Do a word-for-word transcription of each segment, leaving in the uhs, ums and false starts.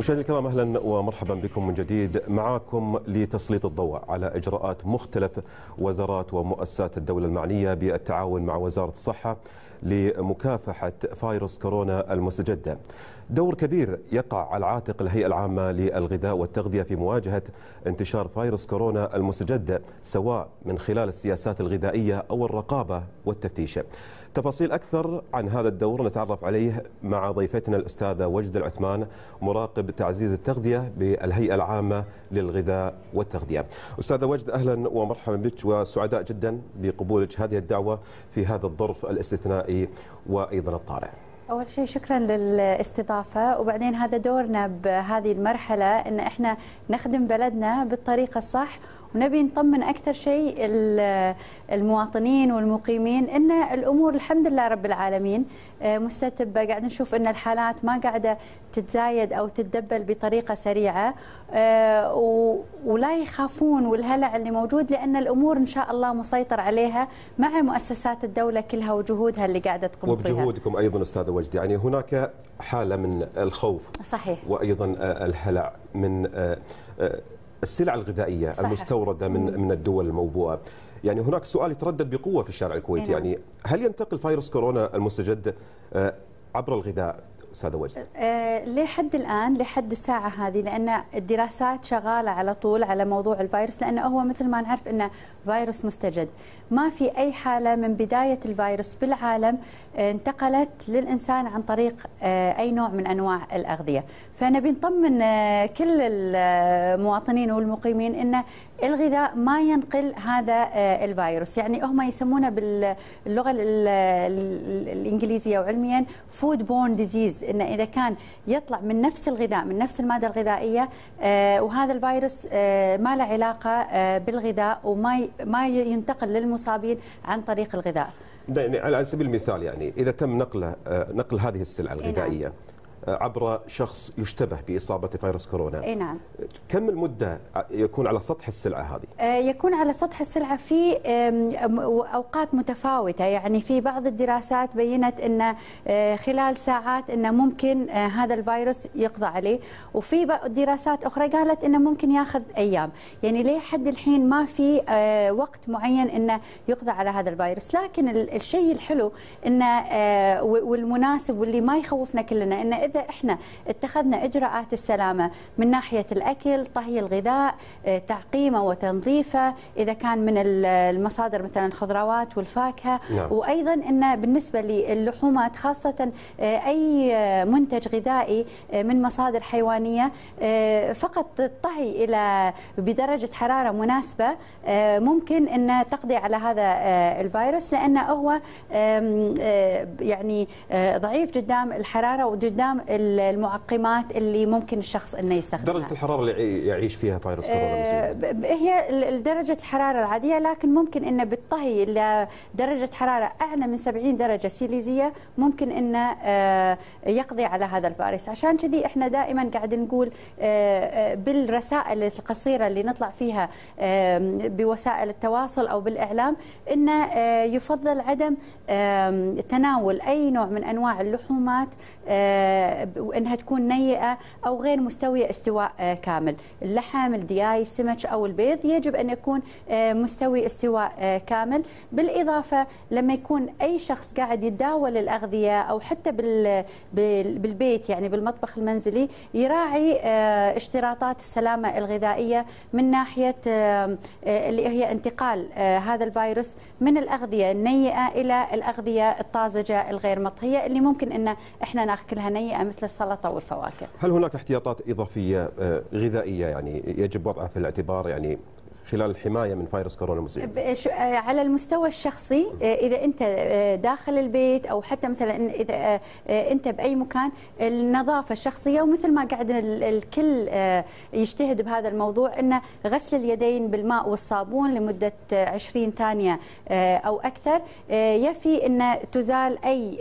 مشاهدينا الكرام، اهلا ومرحبا بكم من جديد. معاكم لتسليط الضوء على اجراءات مختلف وزارات ومؤسسات الدوله المعنيه بالتعاون مع وزاره الصحه لمكافحه فيروس كورونا المستجده. دور كبير يقع على عاتق الهيئه العامه للغذاء والتغذيه في مواجهه انتشار فيروس كورونا المستجده، سواء من خلال السياسات الغذائيه او الرقابه والتفتيش. تفاصيل اكثر عن هذا الدور نتعرف عليه مع ضيفتنا الاستاذه وجد العثمان، مراقب تعزيز التغذيه بالهيئه العامه للغذاء والتغذيه. استاذه وجد، اهلا ومرحبا بك، وسعداء جدا بقبولك هذه الدعوه في هذا الظرف الاستثنائي وايضا الطارئ. أول شيء شكرا للاستضافة، وبعدين هذا دورنا بهذه المرحلة أن إحنا نخدم بلدنا بالطريقة الصح، ونبي نطمن أكثر شيء المواطنين والمقيمين أن الأمور الحمد لله رب العالمين مستتبة. قاعد نشوف أن الحالات ما قاعدة تتزايد أو تتدبل بطريقة سريعة، ولا يخافون والهلع اللي موجود، لأن الأمور إن شاء الله مسيطر عليها مع مؤسسات الدولة كلها وجهودها اللي قاعدة تقوم فيها وبجهودكم أيضا. أستاذة وجدي، يعني هناك حالة من الخوف صحيح، وأيضا الهلع من السلع الغذائية صحيح. المستوردة من من الدول الموبوءة. يعني هناك سؤال يتردد بقوة في الشارع الكويتي، يعني هل ينتقل فيروس كورونا المستجد عبر الغذاء؟ أستاذة وجد، لحد الآن لحد الساعة هذه، لأن الدراسات شغالة على طول على موضوع الفيروس، لأنه هو مثل ما نعرف أنه فيروس مستجد. ما في أي حالة من بداية الفيروس بالعالم انتقلت للإنسان عن طريق أي نوع من أنواع الأغذية، فنبي نطمن كل المواطنين والمقيمين أن الغذاء ما ينقل هذا الفيروس. يعني هم يسمونه باللغة الإنجليزية وعلميا فود بورن ديزيز، إنه إذا كان يطلع من نفس الغذاء من نفس المادة الغذائية، وهذا الفيروس ما له علاقة بالغذاء وما ما ينتقل للمصابين عن طريق الغذاء. يعني على سبيل المثال، يعني إذا تم نقل نقل هذه السلعة الغذائية عبر شخص يشتبه بإصابة فيروس كورونا، اي نعم، كم المدة يكون على سطح السلعة هذه؟ يكون على سطح السلعة في أوقات متفاوتة. يعني في بعض الدراسات بينت أن خلال ساعات أنه ممكن هذا الفيروس يقضى عليه، وفي دراسات أخرى قالت أنه ممكن ياخذ أيام. يعني لحد الحين ما في وقت معين أنه يقضى على هذا الفيروس، لكن الشيء الحلو أنه والمناسب واللي ما يخوفنا كلنا، أنه إذا إحنا اتخذنا إجراءات السلامة من ناحية الأكل، طهي الغذاء، تعقيمه وتنظيفه إذا كان من المصادر مثلا الخضروات والفاكهة نعم. وأيضا إن بالنسبة للحومات خاصة أي منتج غذائي من مصادر حيوانية، فقط الطهي إلى بدرجة حرارة مناسبة ممكن أن تقضي على هذا الفيروس، لأنه هو يعني ضعيف قدام الحرارة وقدام المعقمات اللي ممكن الشخص انه يستخدمها. درجة الحرارة اللي يعيش فيها فيروس كورونا هي درجة الحرارة العادية، لكن ممكن انه بالطهي الى درجة حرارة اعلى من سبعين درجة سيليزية ممكن انه يقضي على هذا الفيروس. عشان كذي احنا دائما قاعد نقول بالرسائل القصيرة اللي نطلع فيها بوسائل التواصل او بالاعلام، انه يفضل عدم تناول اي نوع من انواع اللحومات وأنها تكون نيئة أو غير مستوية استواء كامل. اللحم، الدياي، السمك أو البيض يجب أن يكون مستوي استواء كامل. بالإضافة لما يكون أي شخص قاعد يتداول الأغذية أو حتى بالبيت، يعني بالمطبخ المنزلي، يراعي اشتراطات السلامة الغذائية من ناحية اللي هي انتقال هذا الفيروس من الأغذية النيئة إلى الأغذية الطازجة الغير مطهية، اللي ممكن أن احنا ناكلها نيئة مثل السلطة والفواكه. هل هناك احتياطات إضافية غذائية يعني يجب وضعها في الاعتبار يعني خلال الحماية من فيروس كورونا المستجد؟ على المستوى الشخصي، إذا أنت داخل البيت أو حتى مثلا إذا أنت بأي مكان، النظافة الشخصية، ومثل ما قاعد الكل يجتهد بهذا الموضوع، أن غسل اليدين بالماء والصابون لمدة عشرين ثانية أو أكثر، يفي أن تزال أي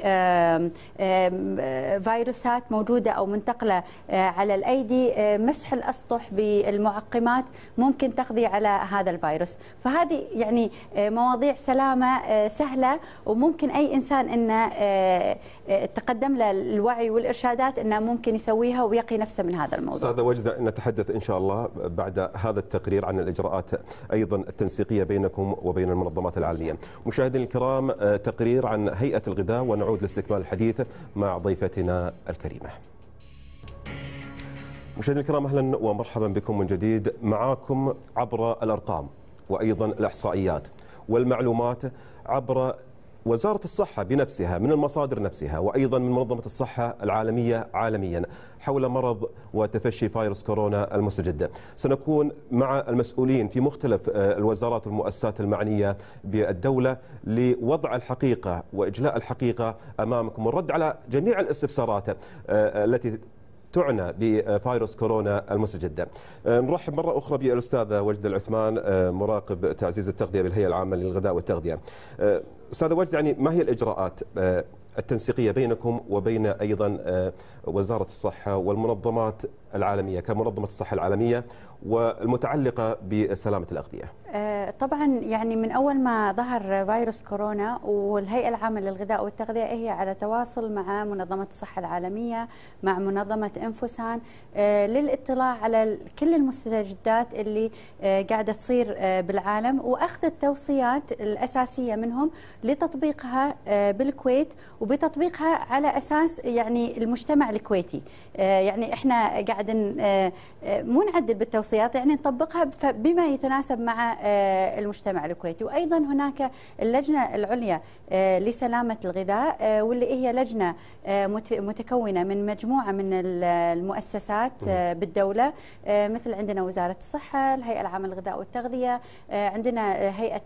فيروسات موجودة أو منتقلة على الأيدي. مسح الأسطح بالمعقمات ممكن تقضي على هذا الفيروس. فهذه يعني مواضيع سلامة سهلة وممكن أي إنسان أنه تقدم له الوعي والإرشادات أنه ممكن يسويها ويقي نفسه من هذا الموضوع. أستاذة وجد، نتحدث إن شاء الله بعد هذا التقرير عن الإجراءات أيضا التنسيقية بينكم وبين المنظمات العالمية. مشاهدينا الكرام، تقرير عن هيئة الغذاء، ونعود لاستكمال الحديث مع ضيفتنا الكريمة. مشاهدينا الكرام، أهلا ومرحبا بكم من جديد، معاكم عبر الأرقام وأيضا الإحصائيات والمعلومات عبر وزارة الصحة بنفسها من المصادر نفسها وأيضا من منظمة الصحة العالمية عالميا حول مرض وتفشي فيروس كورونا المستجد. سنكون مع المسؤولين في مختلف الوزارات والمؤسسات المعنية بالدولة لوضع الحقيقة وإجلاء الحقيقة أمامكم والرد على جميع الاستفسارات التي تعنى بفيروس كورونا المستجد. نرحب مرة أخرى بالأستاذة وجد العثمان، مراقب تعزيز التغذية بالهيئة العامة للغذاء والتغذية. أستاذة وجد، يعني ما هي الإجراءات التنسيقية بينكم وبين أيضا وزارة الصحة والمنظمات العالمية كمنظمة الصحة العالمية والمتعلقة بسلامة الأغذية؟ طبعا يعني من أول ما ظهر فيروس كورونا والهيئة العامة للغذاء والتغذية هي على تواصل مع منظمة الصحة العالمية، مع منظمة إنفوسان، للاطلاع على كل المستجدات اللي قاعدة تصير بالعالم وأخذ التوصيات الأساسية منهم لتطبيقها بالكويت وبتطبيقها على أساس يعني المجتمع الكويتي. يعني إحنا قاعد مو نعدل بالتوصيات، يعني نطبقها بما يتناسب مع المجتمع الكويتي. وأيضا هناك اللجنة العليا لسلامة الغذاء، واللي هي لجنة متكونة من مجموعة من المؤسسات بالدولة، مثل عندنا وزارة الصحة، الهيئة العامة للغذاء والتغذية، عندنا هيئة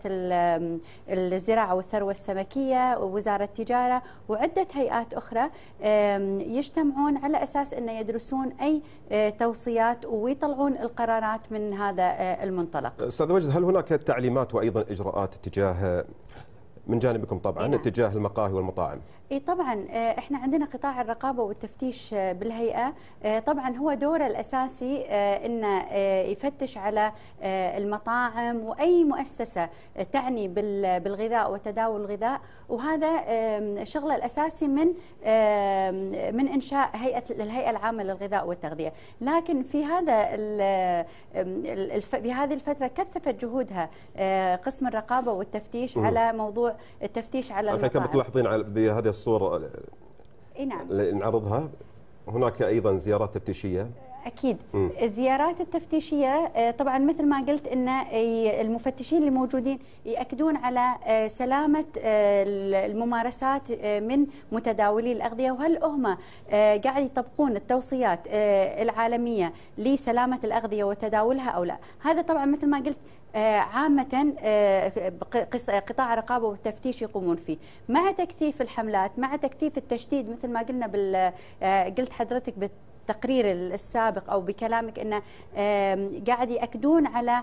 الزراعة والثروة السمكية، ووزارة التجارة، وعدة هيئات أخرى يجتمعون على أساس أن يدرسون أي توصيات ويطلعون القرارات من هذا المنطلق. أستاذ وجد، هل هناك تعليمات وأيضا إجراءات اتجاه من جانبكم طبعا إيه؟ اتجاه المقاهي والمطاعم؟ اي طبعا، احنا عندنا قطاع الرقابه والتفتيش بالهيئه، طبعا هو دوره الاساسي انه يفتش على المطاعم واي مؤسسه تعني بالغذاء وتداول الغذاء، وهذا شغله الاساسي من من انشاء هيئه الهيئه العامه للغذاء والتغذيه. لكن في هذا في هذه الفتره كثفت جهودها قسم الرقابه والتفتيش على موضوع التفتيش على المطاعم. احنا كم تلاحظين بهذه الصورة اللي نعرضها، هناك أيضا زيارات تفتيشية. أكيد م. الزيارات التفتيشية طبعا مثل ما قلت أن المفتشين اللي موجودين يأكدون على سلامة الممارسات من متداولي الأغذية، وهل هم قاعد يطبقون التوصيات العالمية لسلامة الأغذية وتداولها أو لا. هذا طبعا مثل ما قلت عامة قطاع الرقابة والتفتيش يقومون فيه، مع تكثيف الحملات، مع تكثيف التشديد مثل ما قلنا بال قلت حضرتك بالتقرير السابق أو بكلامك أنه قاعد يأكدون على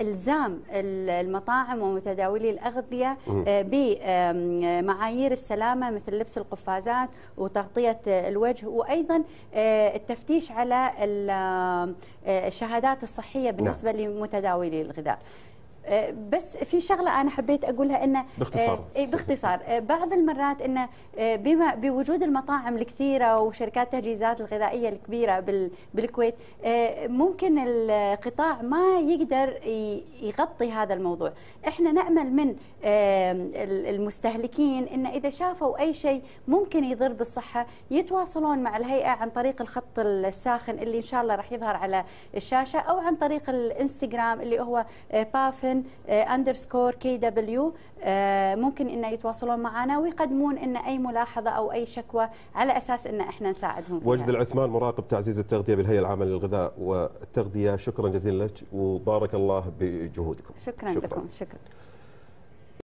إلزام المطاعم ومتداولي الأغذية بمعايير السلامة مثل لبس القفازات وتغطية الوجه، وأيضا التفتيش على الشهادات الصحية بالنسبة لمتداولي الغذاء. بس في شغله انا حبيت اقولها انه باختصار باختصار بعض المرات انه بما بوجود المطاعم الكثيره وشركات التجهيزات الغذائيه الكبيره بالكويت ممكن القطاع ما يقدر يغطي هذا الموضوع. احنا نامل من المستهلكين ان اذا شافوا اي شيء ممكن يضر بالصحه يتواصلون مع الهيئه عن طريق الخط الساخن اللي ان شاء الله راح يظهر على الشاشه، او عن طريق الانستغرام اللي هو بافن اندرسكور كي دبليو. ممكن انه يتواصلون معنا ويقدمون ان اي ملاحظه او اي شكوى على اساس ان احنا نساعدهم. وجد العثمان، مراقب تعزيز التغذيه بالهيئه العامه للغذاء والتغذيه، شكرا جزيلا لك وبارك الله بجهودكم. شكرا, شكرا لكم. شكرا.